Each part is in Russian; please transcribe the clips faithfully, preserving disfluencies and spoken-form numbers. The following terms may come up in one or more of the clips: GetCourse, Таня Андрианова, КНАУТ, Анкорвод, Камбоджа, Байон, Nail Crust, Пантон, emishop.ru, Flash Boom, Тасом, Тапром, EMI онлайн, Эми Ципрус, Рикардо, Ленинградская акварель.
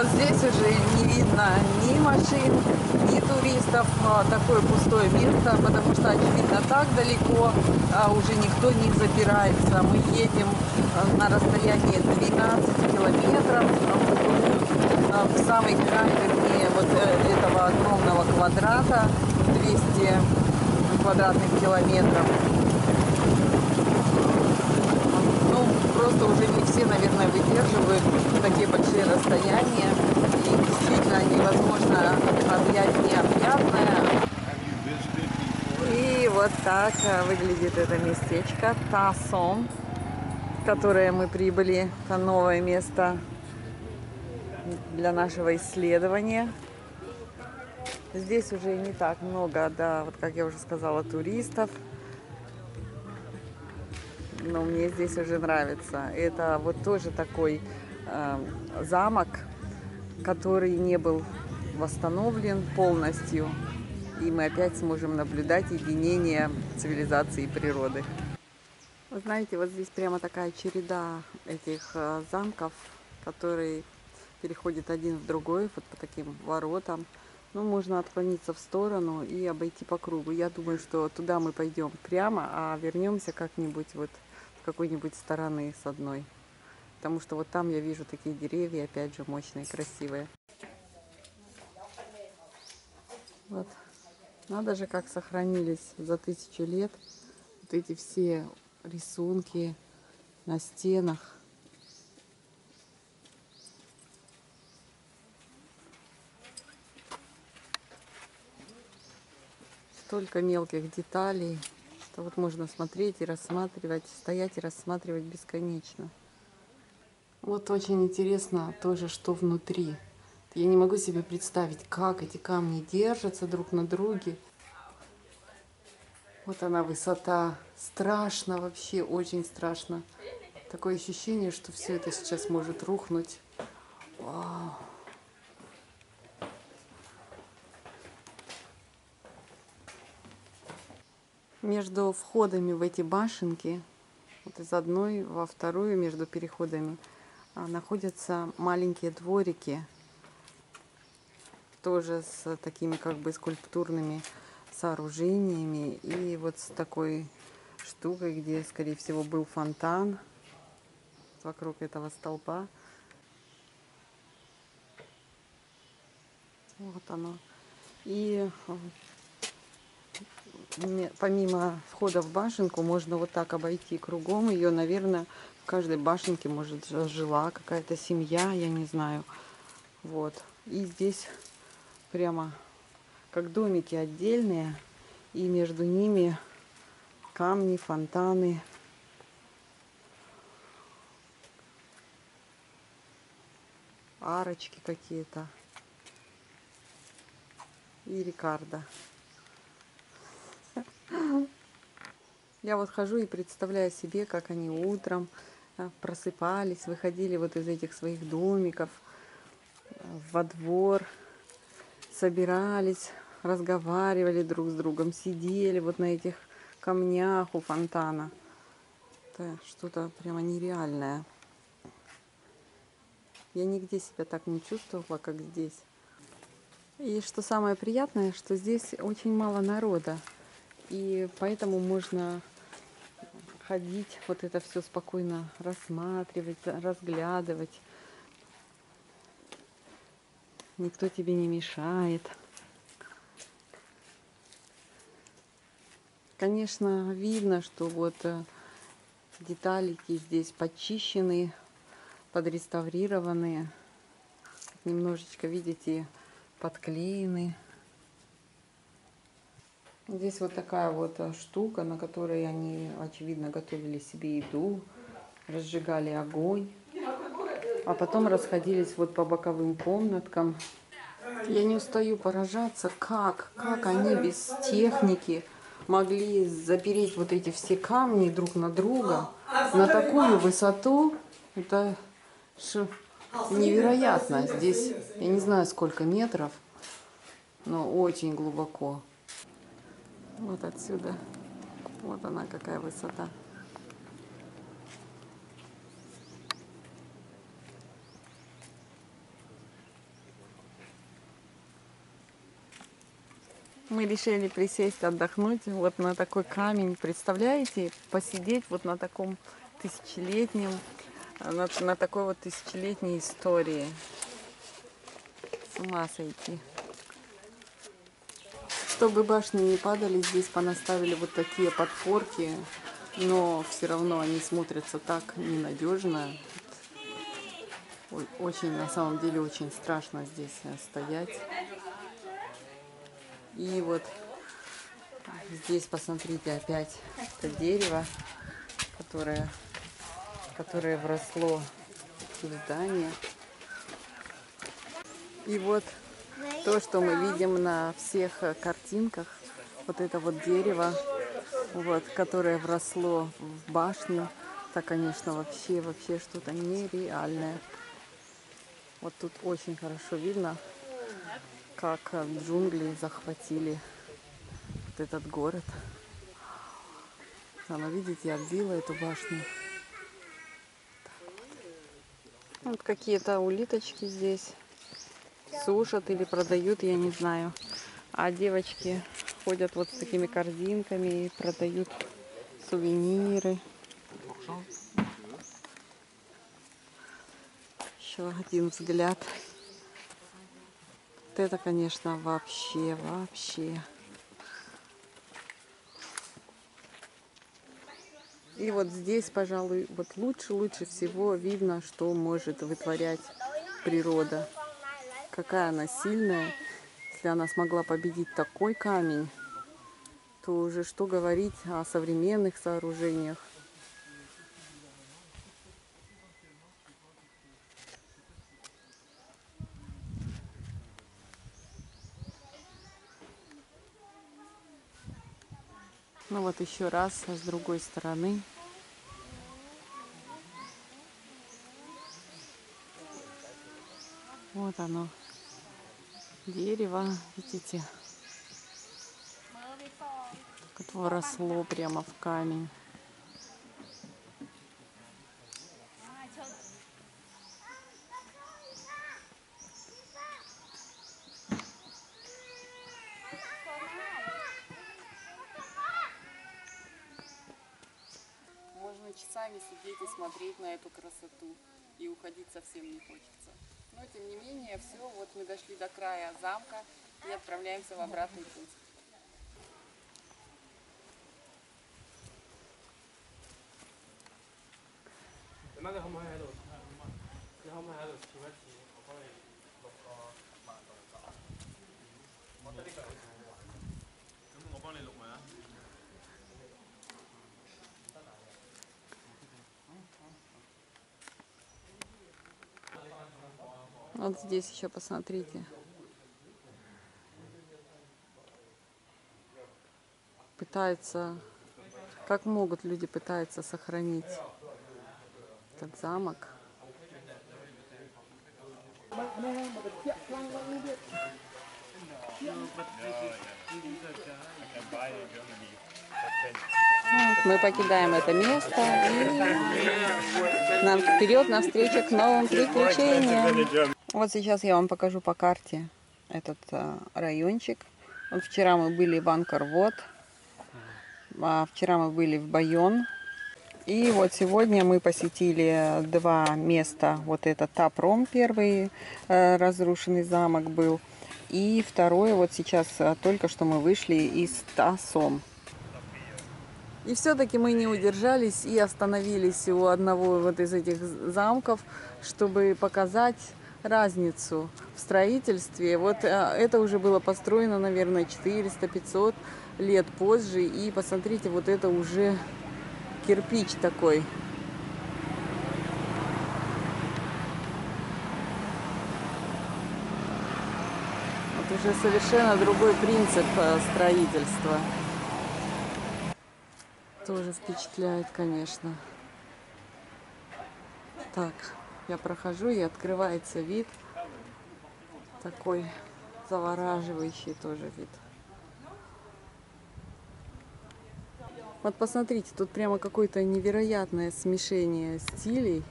вот здесь уже не видно ни машин, ни туристов, такое пустое место, потому что, очевидно, так далеко уже никто не запирается. Мы едем на расстоянии двенадцати километров в самой крайне вот этого огромного квадрата, двести квадратных километров. Просто уже не все, наверное, выдерживают такие большие расстояния. И действительно невозможно объять необъятное. И вот так выглядит это местечко Тасом, в которое мы прибыли. Это новое место для нашего исследования. Здесь уже не так много, да, вот как я уже сказала, туристов. Но мне здесь уже нравится. Это вот тоже такой э, замок, который не был восстановлен полностью. И мы опять сможем наблюдать единение цивилизации и природы. Вы знаете, вот здесь прямо такая череда этих э, замков, которые переходят один в другой, вот по таким воротам. Ну, можно отклониться в сторону и обойти по кругу. Я думаю, что туда мы пойдем прямо, а вернемся как-нибудь вот какой-нибудь стороны с одной, потому что вот там я вижу такие деревья, опять же, мощные, красивые. Вот. Надо же, как сохранились за тысячу лет вот эти все рисунки на стенах. Столько мелких деталей, что вот можно смотреть и рассматривать, стоять и рассматривать бесконечно. Вот очень интересно тоже, что внутри. Я не могу себе представить, как эти камни держатся друг на друге. Вот она высота. Страшно вообще, очень страшно. Такое ощущение, что все это сейчас может рухнуть. Вау. Между входами в эти башенки, вот из одной во вторую, между переходами, находятся маленькие дворики, тоже с такими как бы скульптурными сооружениями и вот с такой штукой, где, скорее всего, был фонтан вокруг этого столпа. Вот оно. И... помимо входа в башенку можно вот так обойти кругом. Ее, наверное, в каждой башенке, может, жила какая-то семья, я не знаю. Вот. И здесь прямо как домики отдельные. И между ними камни, фонтаны. Арочки какие-то. И Рикардо. Я вот хожу и представляю себе, как они утром просыпались, выходили вот из этих своих домиков во двор, собирались, разговаривали друг с другом, сидели вот на этих камнях у фонтана. Это что-то прямо нереальное. Я нигде себя так не чувствовала, как здесь. И что самое приятное, что здесь очень мало народа. И поэтому можно ходить, вот это все спокойно рассматривать, разглядывать. Никто тебе не мешает. Конечно, видно, что вот деталики здесь подчищены, подреставрированы. Немножечко, видите, подклеены. Здесь вот такая вот штука, на которой они, очевидно, готовили себе еду, разжигали огонь, а потом расходились вот по боковым комнаткам. Я не устаю поражаться, как, как они без техники могли запереть вот эти все камни друг на друга на такую высоту. Это невероятно. Здесь, я не знаю, сколько метров, но очень глубоко. Вот отсюда. Вот она какая высота. Мы решили присесть, отдохнуть вот на такой камень, представляете, посидеть вот на таком тысячелетнем, на, на такой вот тысячелетней истории. С ума сойти. Чтобы башни не падали, здесь понаставили вот такие подпорки, но все равно они смотрятся так ненадежно. Очень, на самом деле, очень страшно здесь стоять. И вот здесь, посмотрите, опять это дерево, которое, которое вросло в здание. И вот то, что мы видим на всех картинках, вот это вот дерево, вот, которое вросло в башню, это, конечно, вообще, вообще что-то нереальное. Вот тут очень хорошо видно, как джунгли захватили вот этот город. Она, видите, обвила эту башню. Вот, вот какие-то улиточки здесь сушат или продают, я не знаю. А девочки ходят вот с такими корзинками и продают сувениры. Еще один взгляд. Вот это, конечно, вообще, вообще. И вот здесь, пожалуй, вот лучше, лучше всего видно, что может вытворять природа. Какая она сильная. Если она смогла победить такой камень, то уже что говорить о современных сооружениях. Ну вот еще раз с другой стороны. Вот оно. Дерево, видите, как вросло прямо в камень. Можно часами сидеть и смотреть на эту красоту, и уходить совсем не хочется. Но, тем не менее, все, вот мы дошли до края замка и отправляемся в обратный путь. Вот здесь еще посмотрите. Пытаются, как могут, люди пытаются сохранить этот замок. Вот, мы покидаем это место и нам вперед навстречу к новым приключениям. Вот сейчас я вам покажу по карте этот а, райончик. Вот вчера мы были в Анкорвод, а вчера мы были в Байон. И вот сегодня мы посетили два места. Вот это Тапром, первый а, разрушенный замок был. И второе, вот сейчас а, только что мы вышли из Тасом. И все-таки мы не удержались и остановились у одного вот из этих замков, чтобы показать разницу в строительстве. Вот это уже было построено, наверное, четыреста-пятьсот лет позже. И посмотрите, вот это уже кирпич такой. Вот уже совершенно другой принцип строительства. Тоже впечатляет, конечно. Так. Я прохожу, и открывается вид, такой завораживающий тоже вид. Вот посмотрите, тут прямо какое-то невероятное смешение стилей.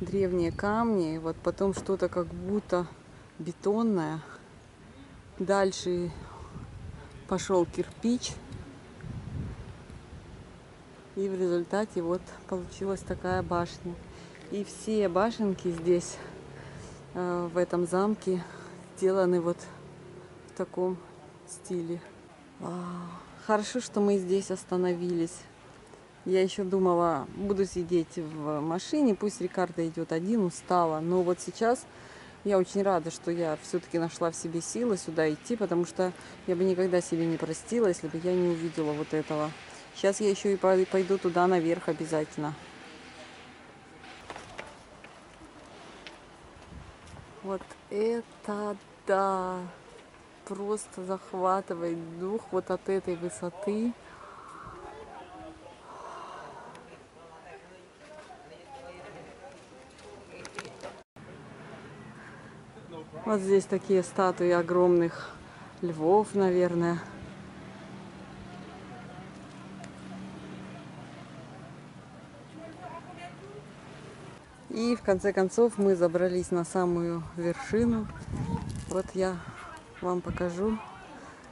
Древние камни, вот потом что-то как будто бетонное. Дальше пошел кирпич. И в результате вот получилась такая башня. И все башенки здесь, в этом замке, сделаны вот в таком стиле. Вау. Хорошо, что мы здесь остановились. Я еще думала, буду сидеть в машине, пусть Рикардо идет один, устала. Но вот сейчас я очень рада, что я все-таки нашла в себе силы сюда идти, потому что я бы никогда себе не простила, если бы я не увидела вот этого. Сейчас я еще и пойду туда наверх обязательно. Вот это да! Просто захватывает дух вот от этой высоты. Вот здесь такие статуи огромных львов, наверное. И в конце концов мы забрались на самую вершину. Вот я вам покажу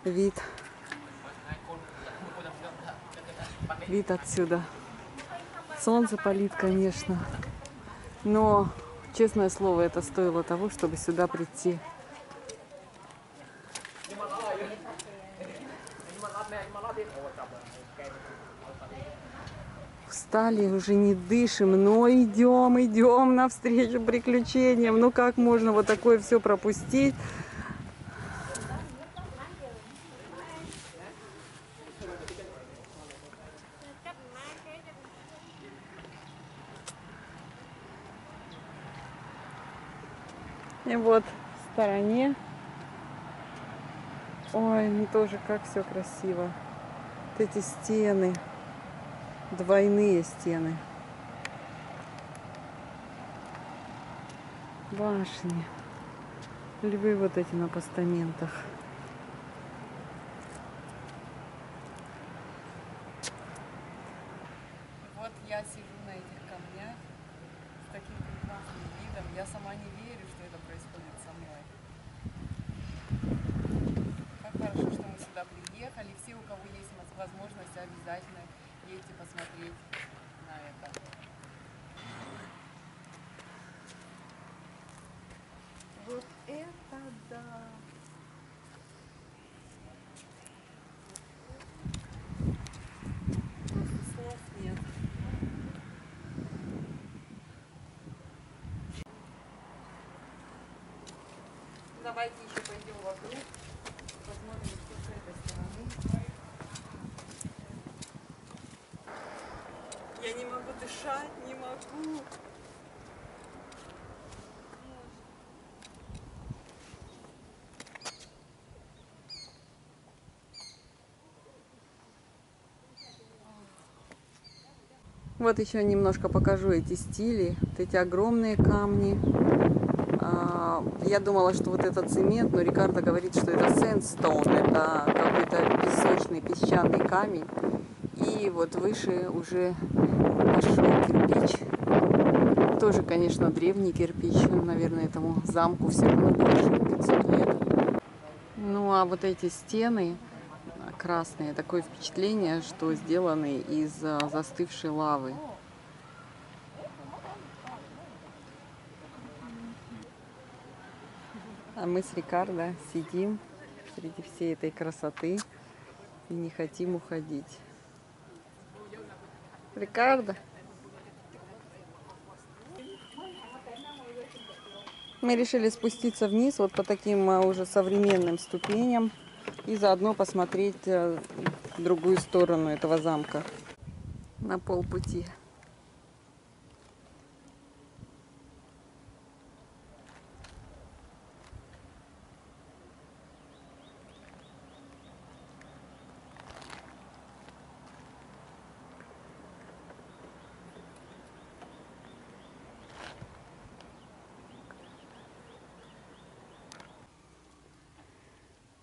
вид, вид отсюда. Солнце палит, конечно, но, честное слово, это стоило того, чтобы сюда прийти. Устали, уже не дышим, но идем, идем навстречу приключениям. Ну как можно вот такое все пропустить? И вот в стороне. Ой, ну тоже как все красиво. Вот эти стены. Двойные стены. Башни. Львы вот эти на постаментах. Вот я сижу на этих камнях с таким прекрасным видом. Я сама не верю, что это происходит со мной. Как хорошо, что мы сюда приехали. Все, у кого есть возможность, обязательно едьте посмотреть на это. Вот это да! Просто слов нет. Давайте еще пойдем вокруг, посмотрим, что с этой стороны. Я не могу дышать, не могу. Вот еще немножко покажу эти стили, вот эти огромные камни. Я думала, что вот этот цемент, но Рикардо говорит, что это сэндстоун, это какой-то песочный, песчаный камень. И вот выше уже пошел кирпич. Тоже, конечно, древний кирпич. Наверное, этому замку все равно больше пятьсот лет. Ну, а вот эти стены красные. Такое впечатление, что сделаны из застывшей лавы. А мы с Рикардо сидим среди всей этой красоты и не хотим уходить. Рикардо. Мы решили спуститься вниз вот по таким уже современным ступеням и заодно посмотреть другую сторону этого замка на полпути.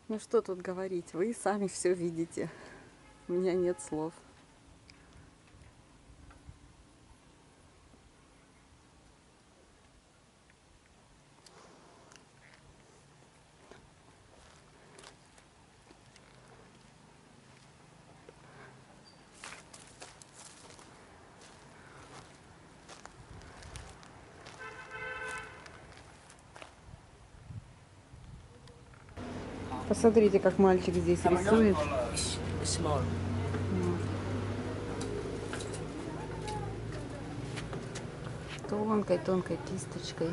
Ну что тут говорить, вы сами все видите, у меня нет слов. Посмотрите, как мальчик здесь рисует. Тонкой-тонкой кисточкой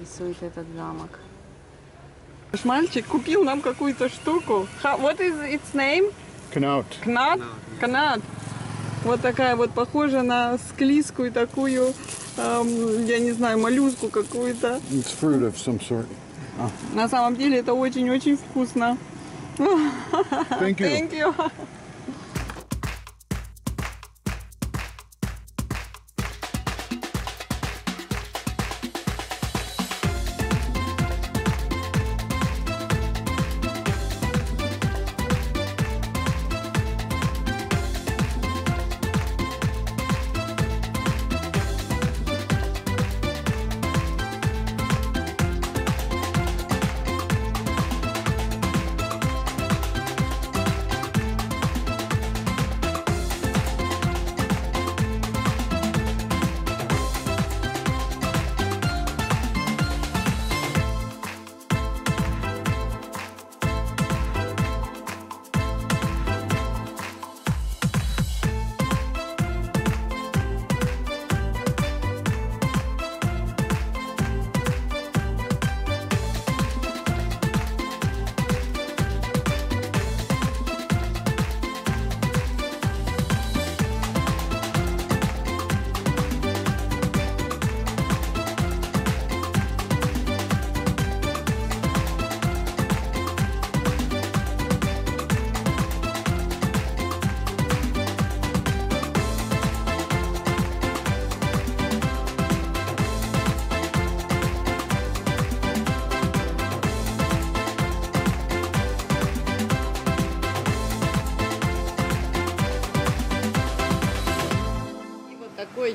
рисует этот замок. Наш мальчик купил нам какую-то штуку. What is its name? КНАУТ. КНАУТ? КНАУТ. Вот такая вот, похожа на склизкую такую, эм, я не знаю, моллюску какую-то. It's fruit of some sort. Oh. На самом деле это очень-очень вкусно. Thank you. Thank you.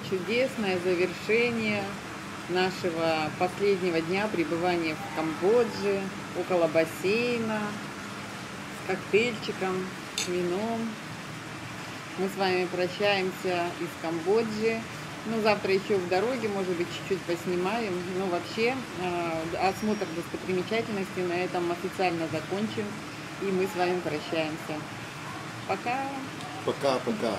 Чудесное завершение нашего последнего дня пребывания в Камбодже, около бассейна, с коктейльчиком, с вином. Мы с вами прощаемся из Камбоджи. Ну, завтра еще в дороге, может быть, чуть-чуть поснимаем. Но вообще осмотр достопримечательностей на этом официально закончен. И мы с вами прощаемся. Пока! Пока-пока!